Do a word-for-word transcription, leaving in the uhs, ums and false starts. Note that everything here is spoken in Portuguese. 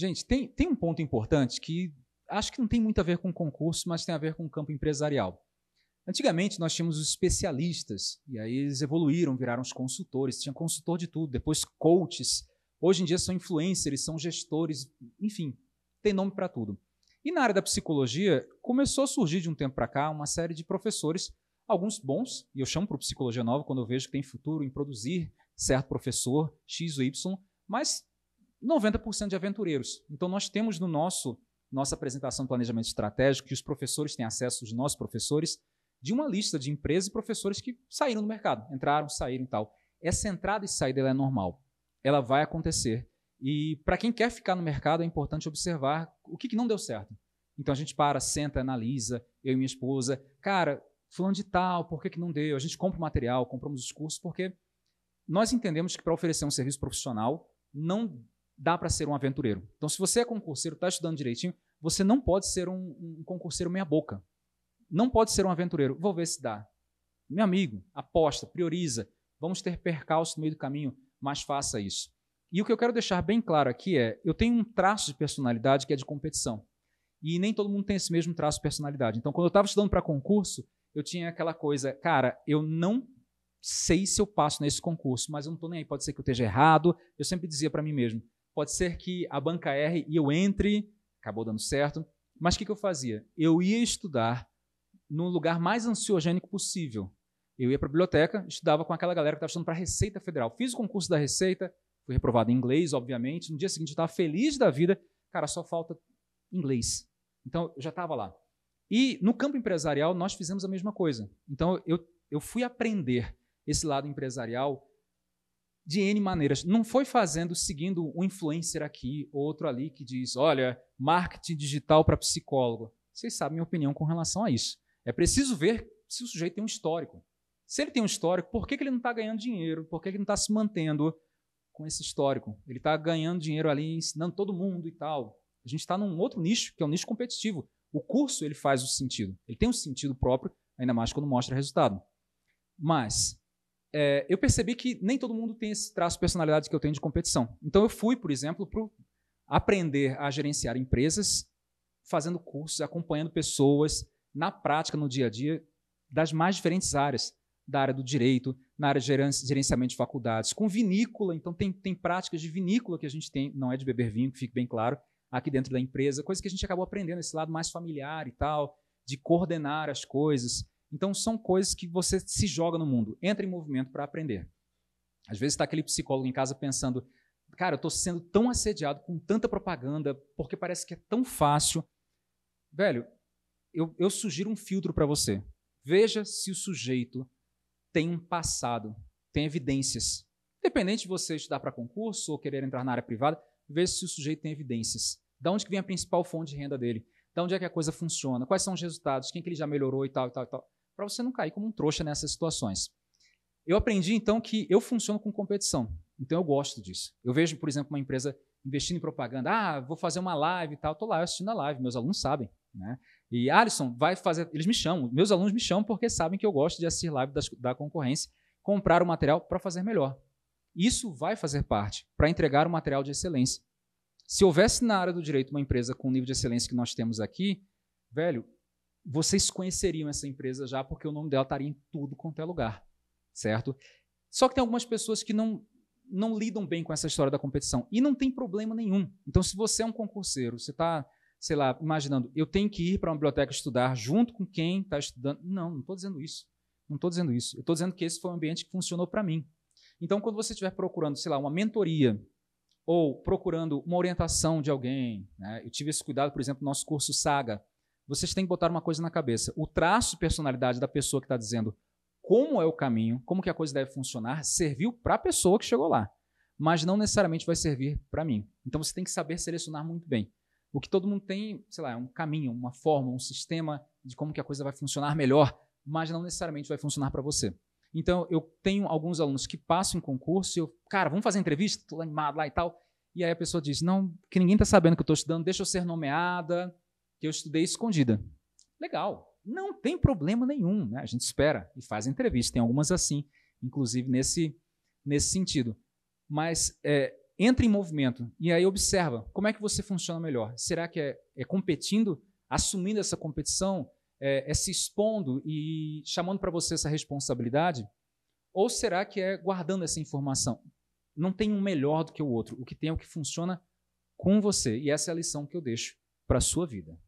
Gente, tem, tem um ponto importante que acho que não tem muito a ver com concurso, mas tem a ver com o campo empresarial. Antigamente, nós tínhamos os especialistas, e aí eles evoluíram, viraram os consultores, tinha consultor de tudo, depois coaches. Hoje em dia são influencers, são gestores, enfim, tem nome para tudo. E na área da psicologia, começou a surgir de um tempo para cá uma série de professores, alguns bons, e eu chamo para Psicologia Nova quando eu vejo que tem futuro em produzir certo professor, X ou Y, mas noventa por cento de aventureiros. Então, nós temos no nosso nossa apresentação de planejamento estratégico, que os professores têm acesso, os nossos professores, de uma lista de empresas e professores que saíram do mercado, entraram, saíram e tal. Essa entrada e saída ela é normal, ela vai acontecer. E para quem quer ficar no mercado, é importante observar o que, que não deu certo. Então, a gente para, senta, analisa, eu e minha esposa, cara, fulano de tal, por que, que não deu? A gente compra o material, compramos os cursos, porque nós entendemos que para oferecer um serviço profissional, não dá para ser um aventureiro. Então, se você é concurseiro, está estudando direitinho, você não pode ser um, um concurseiro meia boca. Não pode ser um aventureiro. Vou ver se dá. Meu amigo, aposta, prioriza. Vamos ter percalços no meio do caminho, mas faça isso. E o que eu quero deixar bem claro aqui é, eu tenho um traço de personalidade que é de competição. E nem todo mundo tem esse mesmo traço de personalidade. Então, quando eu estava estudando para concurso, eu tinha aquela coisa, cara, eu não sei se eu passo nesse concurso, mas eu não estou nem aí, pode ser que eu esteja errado. Eu sempre dizia para mim mesmo, pode ser que a banca erre e eu entre, acabou dando certo. Mas o que, que eu fazia? Eu ia estudar no lugar mais ansiogênico possível. Eu ia para a biblioteca, estudava com aquela galera que estava estudando para a Receita Federal. Fiz o concurso da Receita, fui reprovado em inglês, obviamente. No dia seguinte eu estava feliz da vida. Cara, só falta inglês. Então, eu já estava lá. E no campo empresarial, nós fizemos a mesma coisa. Então, eu, eu fui aprender esse lado empresarial de N maneiras. Não foi fazendo, seguindo um influencer aqui, outro ali que diz, olha, marketing digital para psicólogo. Vocês sabem a minha opinião com relação a isso. É preciso ver se o sujeito tem um histórico. Se ele tem um histórico, por que ele não está ganhando dinheiro? Por que ele não está se mantendo com esse histórico? Ele está ganhando dinheiro ali, ensinando todo mundo e tal. A gente está num outro nicho, que é um nicho competitivo. O curso ele faz o sentido. Ele tem um sentido próprio, ainda mais quando mostra resultado. Mas... É, eu percebi que nem todo mundo tem esse traço de personalidade que eu tenho de competição. Então, eu fui, por exemplo, para aprender a gerenciar empresas, fazendo cursos, acompanhando pessoas, na prática, no dia a dia, das mais diferentes áreas, da área do direito, na área de gerenciamento de faculdades, com vinícola. Então, tem, tem práticas de vinícola que a gente tem, não é de beber vinho, que fique bem claro, aqui dentro da empresa, coisa que a gente acabou aprendendo, esse lado mais familiar e tal, de coordenar as coisas. Então, são coisas que você se joga no mundo, entra em movimento para aprender. Às vezes está aquele psicólogo em casa pensando, cara, eu estou sendo tão assediado com tanta propaganda, porque parece que é tão fácil. Velho, eu, eu sugiro um filtro para você. Veja se o sujeito tem um passado, tem evidências. Independente de você estudar para concurso ou querer entrar na área privada, veja se o sujeito tem evidências. Da onde que vem a principal fonte de renda dele? Da onde é que a coisa funciona? Quais são os resultados? Quem que ele já melhorou e tal, e tal, e tal. Para você não cair como um trouxa nessas situações. Eu aprendi, então, que eu funciono com competição. Então, eu gosto disso. Eu vejo, por exemplo, uma empresa investindo em propaganda. Ah, vou fazer uma live e tal. Estou lá assistindo a live. Meus alunos sabem, né? E, Alisson, vai fazer... Eles me chamam. Meus alunos me chamam porque sabem que eu gosto de assistir live das, da concorrência, comprar o material para fazer melhor. Isso vai fazer parte para entregar o material de excelência. Se houvesse na área do direito uma empresa com o nível de excelência que nós temos aqui, velho, vocês conheceriam essa empresa já, porque o nome dela estaria em tudo quanto é lugar, certo? Só que tem algumas pessoas que não, não lidam bem com essa história da competição e não tem problema nenhum. Então, se você é um concurseiro, você está, sei lá, imaginando, eu tenho que ir para uma biblioteca estudar junto com quem está estudando. Não, não estou dizendo isso. Não estou dizendo isso. Eu estou dizendo que esse foi um ambiente que funcionou para mim. Então, quando você estiver procurando, sei lá, uma mentoria ou procurando uma orientação de alguém, né? Eu tive esse cuidado, por exemplo, no nosso curso Saga. Vocês têm que botar uma coisa na cabeça. O traço de personalidade da pessoa que está dizendo como é o caminho, como que a coisa deve funcionar, serviu para a pessoa que chegou lá, mas não necessariamente vai servir para mim. Então, você tem que saber selecionar muito bem. O que todo mundo tem, sei lá, é um caminho, uma forma, um sistema de como que a coisa vai funcionar melhor, mas não necessariamente vai funcionar para você. Então, eu tenho alguns alunos que passam em concurso e eu, cara, vamos fazer entrevista? Estou animado lá e tal. E aí a pessoa diz, não, que ninguém está sabendo que eu estou estudando, deixa eu ser nomeada, que eu estudei escondida. Legal, não tem problema nenhum, né? A gente espera e faz entrevista, tem algumas assim, inclusive nesse, nesse sentido. Mas é, entra em movimento e aí observa como é que você funciona melhor. Será que é, é competindo, assumindo essa competição, é, é se expondo e chamando para você essa responsabilidade? Ou será que é guardando essa informação? Não tem um melhor do que o outro. O que tem é o que funciona com você. E essa é a lição que eu deixo para a sua vida.